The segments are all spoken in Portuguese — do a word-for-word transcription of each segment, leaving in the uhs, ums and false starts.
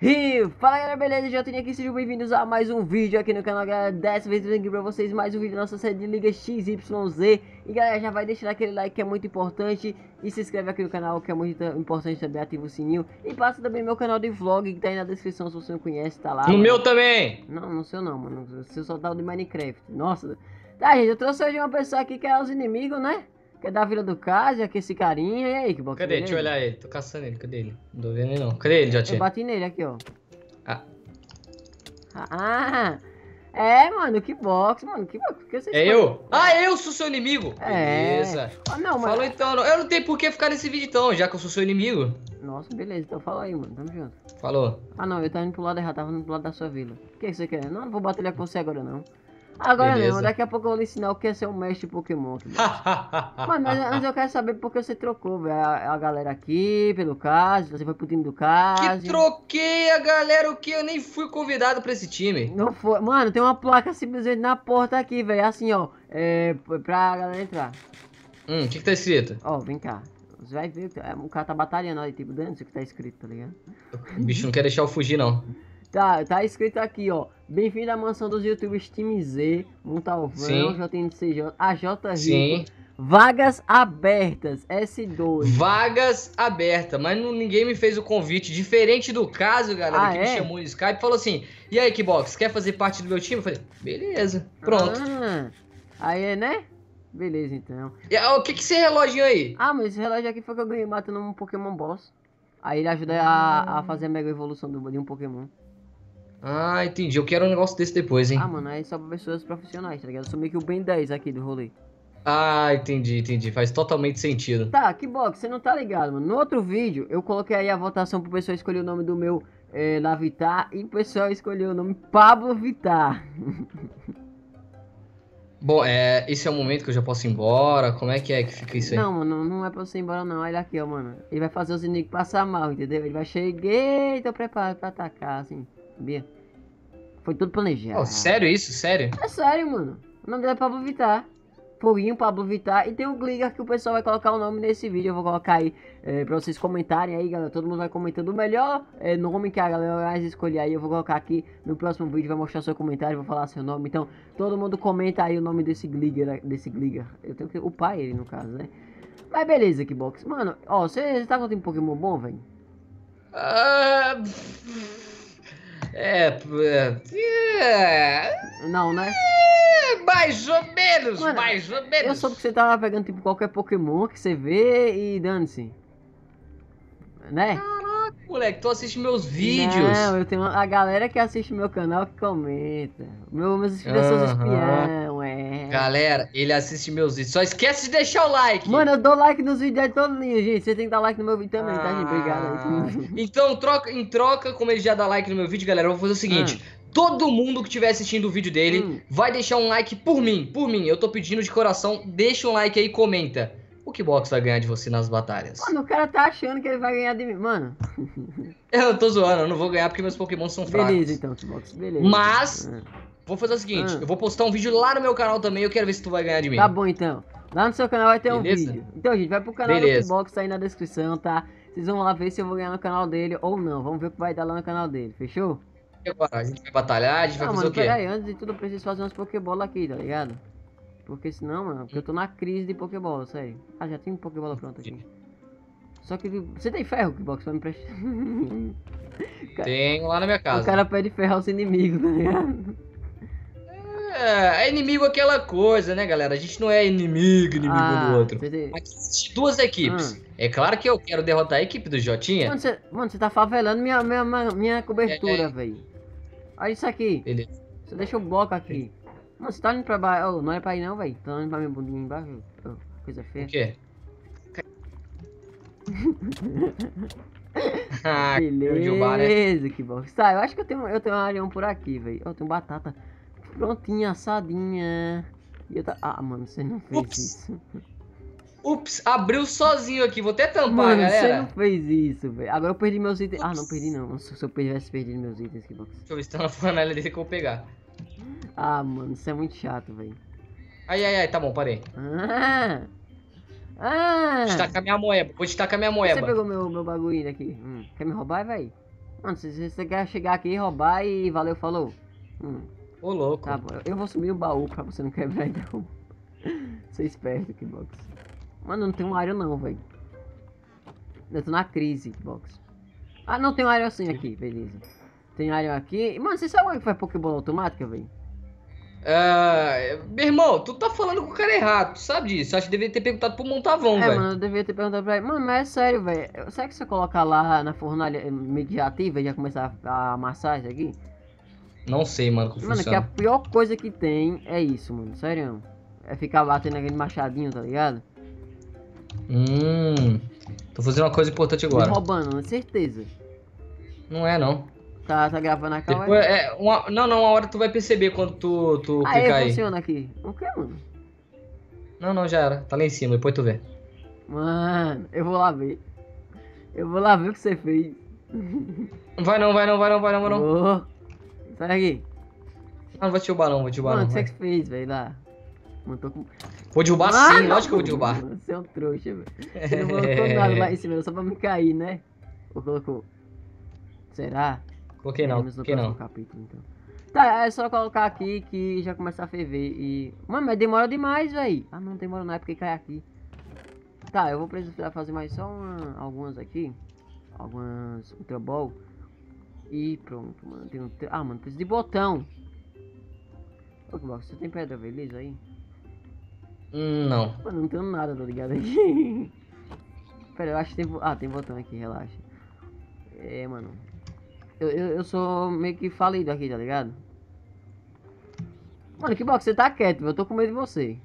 E fala galera, beleza? Jotinho aqui, sejam bem-vindos a mais um vídeo aqui no canal, galera. Dessa vez eu venho aqui pra vocês mais um vídeo da nossa série de Liga X Y Z. E galera, já vai deixando aquele like que é muito importante. E se inscreve aqui no canal que é muito importante também, ativa o sininho. E passa também meu canal de vlog que tá aí na descrição, se você não conhece, tá lá. No mano. Meu também! Não, no seu não, mano, o seu só tá o de Minecraft, nossa. Tá gente, eu trouxe hoje uma pessoa aqui que é os inimigos, né? Que é da Vila do Cásio, aqui esse carinha, e aí, que boca. Cadê? Deixa eu olhar ele, tô caçando ele, cadê ele? Não tô vendo ele não. Cadê ele, Jotinho? Eu bati nele aqui, ó. Ah. Ah, é, mano, que box, mano, que box. Que é eu? Ah, eu sou seu inimigo? É. Beleza. Ah, não, mas... Falou então, não. Eu não tenho por que ficar nesse vídeo então, já que eu sou seu inimigo. Nossa, beleza, então fala aí, mano, tamo junto. Falou. Ah, não, eu tava indo pro lado errado, tava indo pro lado da sua vila. O que, que você quer? Não, não vou batalhar com você agora, não. Agora beleza. Não, daqui a pouco eu vou lhe ensinar o que é ser um mestre Pokémon. Mano, mas antes eu quero saber por que você trocou, velho. A, a galera aqui, pelo Cásio, você foi pro time do Cásio. Que troquei a galera, o que? Eu nem fui convidado pra esse time. Não foi. Mano, tem uma placa simplesmente na porta aqui, velho. Assim, ó. É, pra galera entrar. Hum, o que que tá escrito? Ó, vem cá. Você vai ver, o cara tá batalhando aí, tipo, dentro do que tá escrito, tá ligado? O bicho não quer deixar eu fugir, não. Tá, tá escrito aqui, ó. Bem-vindo à mansão dos youtubers Time Z, Montalvão, J N C J, A J Sim. Rico. Vagas abertas, S dois. Vagas abertas, mas não, ninguém me fez o convite. Diferente do Cásio, galera, ah, que é? Me chamou no Skype e falou assim: e aí, Kibox, quer fazer parte do meu time? Eu falei, beleza, pronto. Ah, aí, né? Beleza, então. E, ó, o que que esse relógio aí? Ah, mas esse relógio aqui foi que eu ganhei matando um Pokémon boss. Aí ele ajuda ah. a, a fazer a mega evolução do, de um Pokémon. Ah, entendi. Eu quero um negócio desse depois, hein? Ah, mano, aí só pra pessoas profissionais, tá ligado? Eu sou meio que o Ben dez aqui do rolê. Ah, entendi, entendi. Faz totalmente sentido. Tá, que box, você não tá ligado, mano. No outro vídeo, eu coloquei aí a votação pro pessoal escolher o nome do meu é, Vittar e o pessoal escolheu o nome Pabllo Vittar. Bom, é, esse é o momento que eu já posso ir embora? Como é que é que fica isso aí? Não, mano, não é pra você ir embora não. Olha aqui, ó, mano. Ele vai fazer os inimigos passar mal, entendeu? Ele vai chegar e tô preparado pra atacar, assim. Bia. Foi tudo planejado. Oh, sério isso? Sério? É sério, mano. O nome dele é Pabllo Vittar. Foguinho, Pabllo Vittar. E tem o Gligar que o pessoal vai colocar o nome nesse vídeo. Eu vou colocar aí é, pra vocês comentarem aí, galera. Todo mundo vai comentando o melhor é, nome que a galera vai escolher aí. Eu vou colocar aqui no próximo vídeo. Vai mostrar seu comentário, vou falar seu nome. Então, todo mundo comenta aí o nome desse Gligar. Desse Gligar. Eu tenho que upar ele, no caso, né? Mas beleza, Kibox. Mano, ó, você tá com um Pokémon bom, velho? Ah... É, é... Não, né? É, mais ou menos, mano, mais ou menos. Eu soube que você tava pegando tipo qualquer Pokémon que você vê e dane-se. Né? Caraca, moleque, tu assiste meus vídeos. Não, eu tenho a galera que assiste meu canal que comenta. Meu, meus inscritos uhum. são espião, é. Galera, ele assiste meus vídeos. Só esquece de deixar o like. Mano, eu dou like nos vídeos aí todo lindo, gente. Você tem que dar like no meu vídeo também, ah. tá, gente? Obrigado. Aí. Então, troca, em troca, como ele já dá like no meu vídeo, galera, eu vou fazer o seguinte. Ah. Todo mundo que estiver assistindo o vídeo dele hum. vai deixar um like por mim, por mim. Eu tô pedindo de coração, deixa um like aí e comenta. O Kibox vai ganhar de você nas batalhas? Mano, o cara tá achando que ele vai ganhar de mim, mano. Eu tô zoando, eu não vou ganhar porque meus Pokémon são fracos. Beleza então, Kibox, beleza. Mas... Ah. Vou fazer o seguinte, ah. eu vou postar um vídeo lá no meu canal também, eu quero ver se tu vai ganhar de mim. Tá bom então, lá no seu canal vai ter Beleza? um vídeo. Então gente, vai pro canal Beleza. do Kibox aí na descrição, tá? Vocês vão lá ver se eu vou ganhar no canal dele ou não, vamos ver o que vai dar lá no canal dele, fechou? E agora, a gente vai batalhar, a gente não, vai fazer mano, o quê? Peraí, antes de tudo eu preciso fazer umas Pokébola aqui, tá ligado? Porque senão, mano, porque eu tô na crise de Pokébola, sério. Ah, já tem um Pokébola pronto aqui. Só que você tem ferro, Kibox, pra me prestar? Tenho lá na minha casa. O cara pede ferro aos inimigos, tá ligado? É, inimigo aquela coisa, né, galera? A gente não é inimigo, inimigo ah, do outro. Você... Mas existe duas equipes. Hum. É claro que eu quero derrotar a equipe do Jotinha. Mano, você tá favelando minha, minha, minha cobertura, é, é. velho. Olha isso aqui. Beleza. Você deixa o bloco aqui. Mano, você tá indo pra baixo. Oh, não é pra ir não, velho. Tá olhando pra minha bundinha embaixo. Oh, coisa feia. O quê? Ah, beleza, que bom. Tá, eu acho que eu tenho, eu tenho um aranhão por aqui, velho. Eu tenho batata. Prontinha, assadinha. E eu ta... Ah, mano, você não fez Ups. isso. Ups, abriu sozinho aqui. Vou até tampar, mano, galera. Você não fez isso, velho. Agora eu perdi meus itens. Ups. Ah, não perdi não. Se eu tivesse perdido meus itens, que box. Deixa eu ver se tá na fornalha dele que eu vou pegar. Ah, mano, isso é muito chato, velho. Ai, ai, ai, tá bom, parei. Ah, ah. Vou destacar minha moeba. Vou destacar minha moeba. Você pegou meu, meu bagulho aqui. Hum. Quer me roubar, velho? Mano, se você quer chegar aqui, roubar e valeu, falou. Hum. Ô louco. Tá bom, eu vou sumir o baú pra você não quebrar então. Você é esperto, Kibox. Mano, não tem um área não, velho. Eu tô na crise, Kibox. Ah, não, tem um área assim aqui, beleza. Tem área aqui. Mano, você sabe o que faz Pokébola automática, velho? Uh, meu irmão, tu tá falando com o cara errado, tu sabe disso. Acho que deveria ter perguntado pro Montalvão, velho. É, véio. Mano, eu deveria ter perguntado pra ele. Mano, mas é sério, velho. Será que se eu colocar lá na fornalha imediativa e já começar a amassar isso aqui? Não sei, mano, como mano, funciona. Mano, que a pior coisa que tem é isso, mano. Sério. É ficar batendo aquele machadinho, tá ligado? Hum. Tô fazendo uma coisa importante agora. Me roubando, não é certeza. Não é, não. Tá, tá gravando a câmera. É, uma, não, não, uma hora tu vai perceber quando tu, tu ah, clicar aí. Funciona aqui. O que, mano? Não, não, já era. Tá lá em cima, depois tu vê. Mano, eu vou lá ver. Eu vou lá ver o que você fez. Vai não, vai não, vai não, vai não, vai não. Oh, sai daqui. Não, não vou te derrubar não, vou te derrubar não. Mano, o que você fez, velho, lá? Mano, tô com... Vou derrubar ah, sim, lógico que eu vou derrubar. Mano, você é um trouxa, velho. Você não colocou nada lá em cima, só pra me cair, né? Ou colocou... Será? Coloquei não, coloquei não. Capítulo, então. Tá, é só colocar aqui que já começa a ferver e... Mano, mas demora demais, velho. Ah, não demora não, é porque cai aqui. Tá, eu vou precisar fazer mais só uma, algumas aqui. Algumas Ultra Ball. E pronto, mano. Tem um... Ah, mano, precisa de botão. Ô, que bosta, você tem pedra beleza aí? Não. Mano, não tenho nada, tá ligado? Aqui. Pera, eu acho que tem... Ah, tem botão aqui, relaxa. É, mano... Eu, eu, eu sou meio que falido aqui, tá ligado? Mano, que bom que você tá quieto, eu tô com medo de você.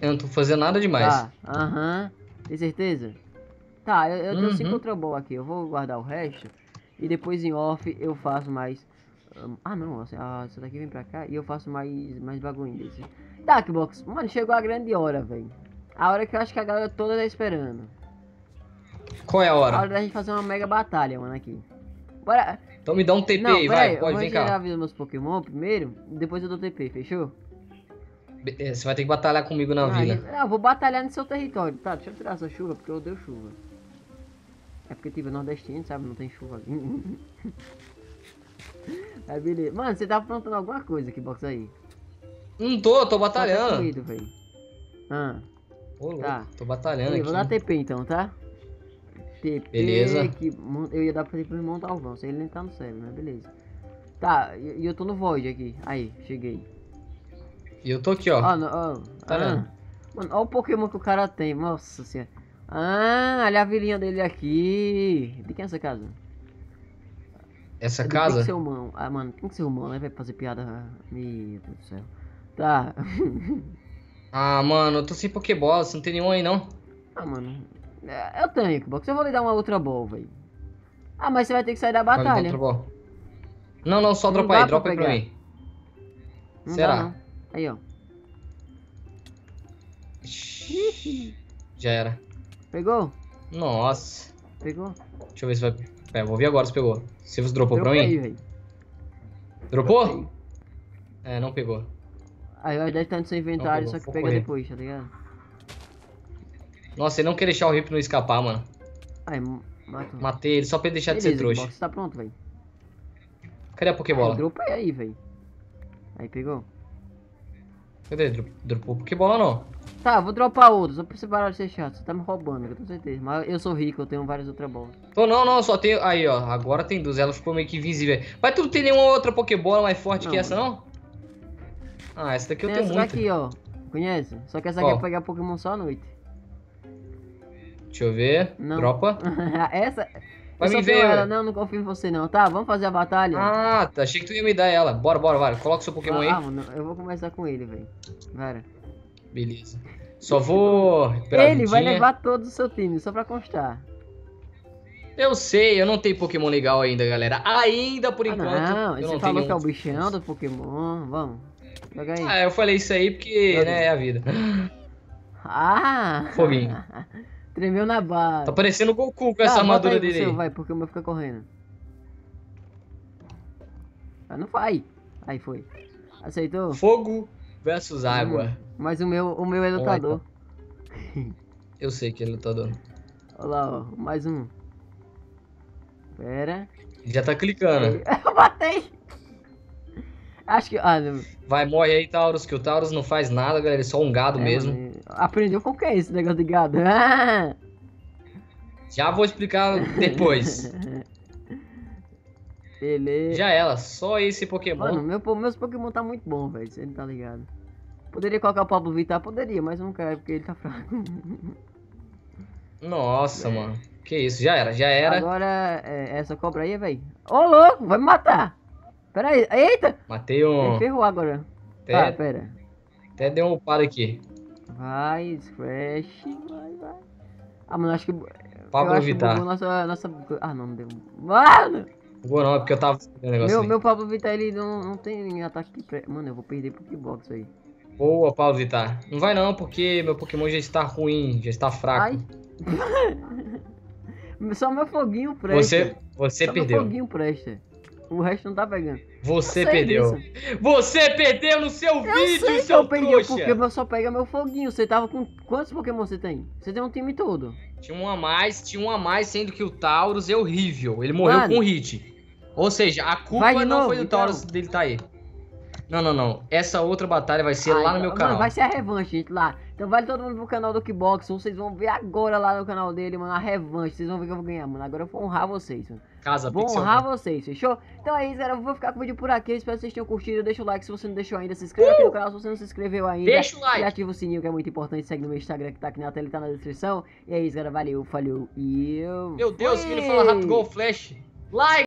Eu não tô fazendo nada demais. Tá, aham. Uh-huh. Tem certeza? Tá, eu, eu tenho uh-huh. cinco trouble aqui, eu vou guardar o resto. E depois em off eu faço mais... Um, ah, não, ah, essa daqui vem pra cá e eu faço mais, mais bagulho desse. Tá, que box. Mano, chegou a grande hora, velho. A hora que eu acho que a galera toda tá esperando. Qual é a hora? A hora da gente fazer uma mega batalha, mano, aqui. Bora. Então me dá um T P não, aí, vai, aí, pode, vem cá. Eu vou tirar a vida dos meus Pokémon primeiro, depois eu dou T P, fechou? É, você vai ter que batalhar comigo na ah, vila. Eu, eu vou batalhar no seu território, tá? Deixa eu tirar essa chuva, porque eu odeio chuva. É porque tipo, é nordestino, sabe? Não tem chuva aqui. É, beleza. Mano, você tá aprontando alguma coisa aqui, box aí? Não tô, tô batalhando. Tá corrido, velho. Ah. Ô, louco, tá. Tô batalhando aí, aqui. Vou dar T P então, tá? T P, beleza. Que eu ia dar pra ele pro Montalvão, se ele nem tá no server, mas beleza. Tá, e eu, eu tô no Void aqui. Aí, cheguei. E eu tô aqui, ó. Ó, ó, tá ah, mano, ó o Pokémon que o cara tem, nossa senhora. Ah, olha a vilinha dele aqui. De quem é essa casa? Essa é casa? Tem que ser humano. Ah, mano, tem que ser humano, né? Vai fazer piada. Meu Deus do céu. Tá. Ah, mano, eu tô sem Pokébola, você não tem nenhum aí não? Ah, mano. Eu tenho, Kibox. Eu vou lhe dar uma outra bola, velho. Ah, mas você vai ter que sair da batalha. Não, não, só dropa aí, dropa aí pra mim. Não será? Dá, não. Aí, ó. Já era. Pegou? Nossa. Pegou? Deixa eu ver se vai... É, vou ver agora se pegou. Se você dropou pra mim? Aí, dropou? Dropei. É, não pegou. Aí vai deve estar no seu inventário, só que pega correr. Depois, tá ligado? Nossa, ele não quer deixar o Rip não escapar, mano. Ai, matou. Matei ele só pra ele deixar beleza, de ser trouxa. Você tá pronto, velho. Cadê a Pokébola? Dropa aí, velho. Aí pegou. Cadê? Dropou Pokébola ou não? Tá, vou dropar outro, só pra você parar de ser chato. Você tá me roubando, eu tenho certeza. Mas eu sou rico, eu tenho várias outras bolas. Tô não, não, só tenho. Aí, ó. Agora tem duas, ela ficou meio que invisível. Mas tu não tem nenhuma outra Pokébola mais forte não, que essa, não? Ah, essa daqui eu tenho muito. Essa daqui, ó. Conhece? Só que essa aqui é pegar Pokémon só à noite. Deixa eu ver. Não. Dropa. Essa. Vai me ver. Ela. Não, não confio em você não. Tá, vamos fazer a batalha. Ah, tá. Achei que tu ia me dar ela. Bora, bora, bora. Coloca seu Pokémon ah, aí. Ah, mano, eu vou começar com ele, velho. Bora. Beleza. Só vou recuperar ele vai levar todo o seu time, só pra constar. Eu sei, eu não tenho Pokémon legal ainda, galera. Ainda por ah, enquanto. Não, eu você não falou tenho que é o bichão do Pokémon. Vamos. Joga aí. Ah, eu falei isso aí porque, joga. Né, é a vida. Ah! Foguinho. Tremeu na barra. Tá parecendo o Goku com tá, essa armadura dele aí. Seu, vai, porque o meu fica correndo. Ah, não vai. Aí foi. Aceitou? Fogo versus água. Hum, mas o meu, o meu é lutador. Eu sei que é lutador. Olha lá, ó. Mais um. Pera. Já tá clicando. Eu matei. Acho que... Ah, não. Vai, morre aí, Tauros, que o Tauros não faz nada, galera. É só um gado é, mesmo. Mano, aprendeu qual que é esse negócio de gado. Ah! Já vou explicar depois. Beleza. Já ela, só esse Pokémon. Mano, meu, meus Pokémon tá muito bom, velho. Você não tá ligado. Poderia colocar o Pabllo Vittar? Poderia, mas eu não quero, porque ele tá fraco. Nossa, é. Mano. Que isso, já era, já era. Agora, é, essa cobra aí, velho. Ô, louco, vai me matar. Pera aí, eita! Matei um... Ferrou agora. Até... Ah, pera. Até deu um upado aqui. Vai, Scratch. Vai, vai. Ah, mano, acho que... Pabllo Vittar. Nossa, nossa... Ah, não, não deu. Mano! Bugou não, é porque eu tava... Meu, ali. Meu Pabllo Vittar, ele não, não tem ataque... Pre... Mano, eu vou perder pro Kibox aí. Boa, Pabllo Vittar. Não vai não, porque meu Pokémon já está ruim, já está fraco. Ai. Só meu foguinho presta. Você, você Só perdeu. Meu foguinho presta. O resto não tá pegando. Você perdeu. Disso. Você perdeu no seu eu vídeo, sei seu que eu trouxa. Porque eu só pega meu foguinho. Você tava com... Quantos Pokémon você tem? Você tem um time todo. Tinha um a mais, tinha um a mais, sendo que o Tauros é horrível. Ele morreu Mano. com um hit. Ou seja, a culpa não novo, foi do então. Tauros dele tá aí. Não, não, não. Essa outra batalha vai ser Ai, lá no meu mano, canal. Vai ser a revanche, gente, lá. Então vai todo mundo pro canal do Kibox. Vocês vão ver agora lá no canal dele, mano, a revanche. Vocês vão ver que eu vou ganhar, mano. Agora eu vou honrar vocês, mano. Casa Vou pixel, honrar mano. vocês, fechou? Então é isso, galera. Eu vou ficar com o vídeo por aqui. Espero que vocês tenham curtido. Deixa o like se você não deixou ainda. Se inscreve uh! aqui no canal se você não se inscreveu ainda. Deixa o like. E ativa o sininho que é muito importante. Segue no meu Instagram que tá aqui na tela e tá na descrição. E é isso, galera. Valeu, falhou e eu... Meu Deus, que ele fala rápido, gol, flash. Like!